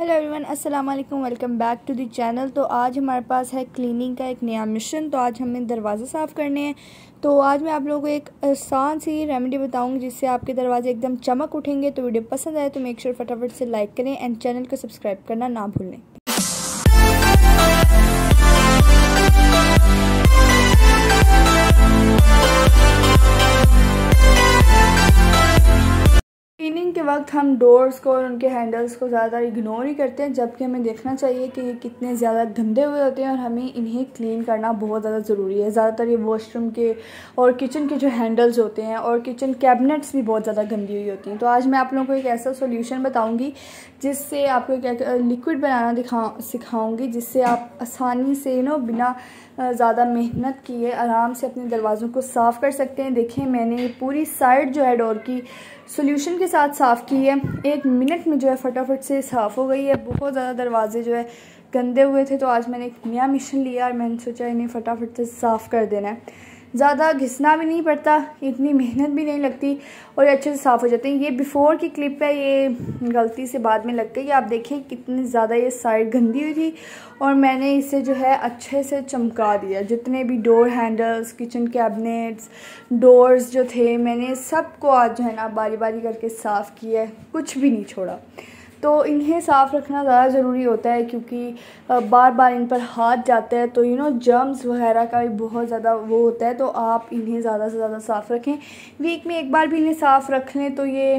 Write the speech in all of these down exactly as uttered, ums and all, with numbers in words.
Hello everyone, अस्सलाम वालेकुम, welcome back to the channel. तो आज हमारे पास है क्लीनिंग का एक नया मिशन। तो आज हमें दरवाज़े साफ़ करने हैं। तो आज मैं आप लोगों को एक आसान सी रेमेडी बताऊंगी जिससे आपके दरवाजे एकदम चमक उठेंगे। तो वीडियो पसंद आए तो मेक श्योर फटाफट से लाइक करें एंड चैनल को सब्सक्राइब करना ना भूलें। क्लीनिंग के वक्त हम डोर्स को और उनके हैंडल्स को ज़्यादा इग्नोर ही करते हैं, जबकि हमें देखना चाहिए कि ये कितने ज़्यादा गंदे हुए होते हैं और हमें इन्हें क्लीन करना बहुत ज़्यादा ज़रूरी है। ज़्यादातर ये वॉशरूम के और किचन के जो हैंडल्स होते हैं और किचन कैबिनेट्स भी बहुत ज़्यादा गंदी हुई होती हैं। तो आज मैं आप लोगों को एक ऐसा सोल्यूशन बताऊँगी जिससे आपको क्या लिक्विड बनाना दिखा सिखाऊँगी जिससे आप आसानी से नो बिना ज़्यादा मेहनत किए आराम से अपने दरवाज़ों को साफ़ कर सकते हैं। देखें, मैंने पूरी साइड जो है डोर की सोल्यूशन के साथ साफ़ की है। एक मिनट में जो है फटाफट से साफ़ हो गई है। बहुत ज़्यादा दरवाजे जो है गंदे हुए थे, तो आज मैंने एक नया मिशन लिया और मैंने सोचा इन्हें फटाफट से साफ़ कर देना है। ज़्यादा घिसना भी नहीं पड़ता, इतनी मेहनत भी नहीं लगती और अच्छे से साफ़ हो जाते हैं। ये बिफ़ोर की क्लिप है, ये गलती से बाद में लग गई। आप देखें कितनी ज़्यादा ये साइड गंदी हुई थी और मैंने इसे जो है अच्छे से चमका दिया। जितने भी door handles, kitchen cabinets, doors जो थे, मैंने सबको आज जो है ना बारी बारी करके साफ़ किया है, कुछ भी नहीं छोड़ा। तो इन्हें साफ़ रखना ज़्यादा ज़रूरी होता है क्योंकि बार बार इन पर हाथ जाता है, तो यू नो जर्म्स वगैरह का भी बहुत ज़्यादा वो होता है। तो आप इन्हें ज़्यादा से ज़्यादा साफ़ रखें। वीक में एक बार भी इन्हें साफ़ रख लें तो ये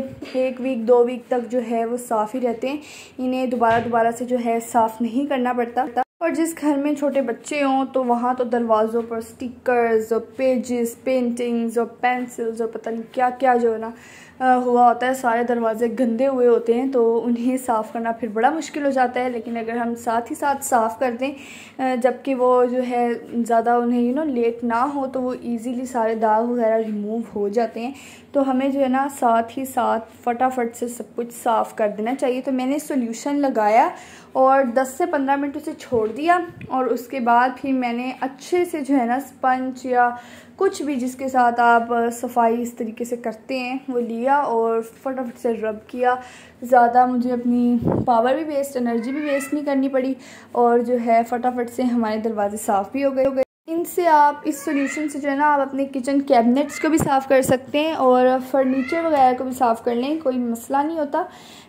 एक वीक दो वीक तक जो है वो साफ़ ही रहते हैं। इन्हें दोबारा दोबारा से जो है साफ़ नहीं करना पड़ता। और जिस घर में छोटे बच्चे हों तो वहाँ तो दरवाज़ों पर स्टिकर्स और पेजेस, पेंटिंग्स और पेंसिल्स और पता नहीं क्या क्या जो है ना हुआ होता है। सारे दरवाजे गंदे हुए होते हैं, तो उन्हें साफ़ करना फिर बड़ा मुश्किल हो जाता है। लेकिन अगर हम साथ ही साथ साफ़ कर दें, जबकि वो जो है ज़्यादा उन्हें यू नो लेट ना हो, तो वो ईज़िली सारे दाग वगैरह रिमूव हो जाते हैं। तो हमें जो है ना साथ ही साथ फटाफट से सब कुछ साफ़ कर देना चाहिए। तो मैंने सोल्यूशन लगाया और दस से पंद्रह मिनट उसे छोड़ दिया और उसके बाद फिर मैंने अच्छे से जो है ना स्पंज या कुछ भी जिसके साथ आप सफाई इस तरीके से करते हैं वो लिया और फटाफट से रब किया। ज़्यादा मुझे अपनी पावर भी वेस्ट, एनर्जी भी वेस्ट नहीं करनी पड़ी और जो है फटाफट से हमारे दरवाजे साफ़ भी हो गए। इनसे आप इस सॉल्यूशन से जो है ना आप अपने किचन कैबिनेट्स को भी साफ़ कर सकते हैं और फर्नीचर वगैरह को भी साफ़ कर लें, कोई मसला नहीं होता।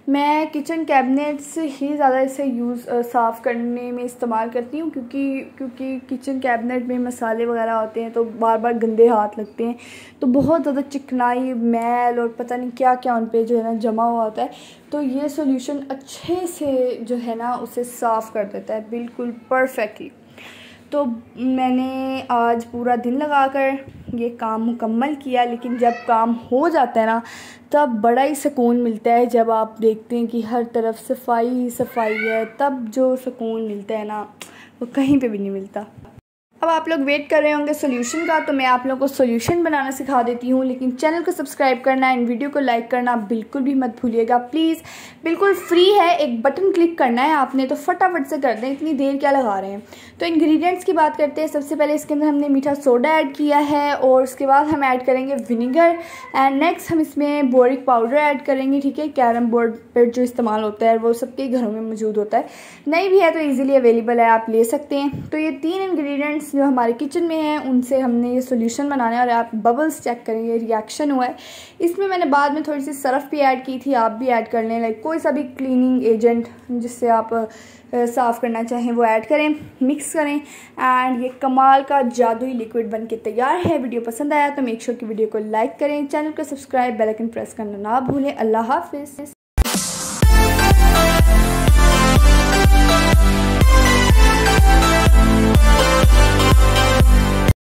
मैं किचन कैबिनेट्स ही ज़्यादा इसे यूज़ साफ़ करने में इस्तेमाल करती हूँ क्योंकि क्योंकि किचन कैबिनेट में मसाले वगैरह होते हैं तो बार बार गंदे हाथ लगते हैं, तो बहुत ज़्यादा चिकनाई, मैल और पता नहीं क्या क्या उन पर जो है ना जमा हुआ होता है। तो ये सॉल्यूशन अच्छे से जो है ना उसे साफ़ कर देता है, बिल्कुल परफेक्टली। तो मैंने आज पूरा दिन लगाकर ये काम मुकम्मल किया। लेकिन जब काम हो जाता है ना तब बड़ा ही सुकून मिलता है। जब आप देखते हैं कि हर तरफ सफाई ही सफाई है, तब जो सुकून मिलता है ना वो कहीं पे भी नहीं मिलता। अब आप लोग वेट कर रहे होंगे सोल्यूशन का, तो मैं आप लोगों को सोल्यूशन बनाना सिखा देती हूँ। लेकिन चैनल को सब्सक्राइब करना एंड वीडियो को लाइक करना बिल्कुल भी मत भूलिएगा, प्लीज़। बिल्कुल फ्री है, एक बटन क्लिक करना है आपने, तो फटाफट से कर दें, इतनी देर क्या लगा रहे हैं। तो इंग्रेडिएंट्स की बात करते हैं। सबसे पहले इसके अंदर हमने मीठा सोडा ऐड किया है और उसके बाद हम ऐड करेंगे विनेगर एंड नेक्स्ट हम इसमें बोरिक पाउडर ऐड करेंगे। ठीक है, कैरम बोर्ड पर जो इस्तेमाल होता है वो सबके घरों में मौजूद होता है, नहीं भी है तो ईजिली अवेलेबल है, आप ले सकते हैं। तो ये तीन इन्ग्रीडियंट्स जो हमारे किचन में हैं उनसे हमने ये सोल्यूशन बनाना है और आप बबल्स चेक करेंगे रिएक्शन हुआ है। इसमें मैंने बाद में थोड़ी सी सरफ भी ऐड की थी, आप भी ऐड कर लें। लाइक कोई सा भी क्लीनिंग एजेंट जिससे आप साफ़ करना चाहें वो ऐड करें, मिक्स करें एंड ये कमाल का जादुई लिक्विड बनके तैयार है। वीडियो पसंद आया तो मेक श्योर कि वीडियो को लाइक करें, चैनल को सब्सक्राइब, बेल आइकन प्रेस करना ना भूलें। अल्लाह हाफिज़।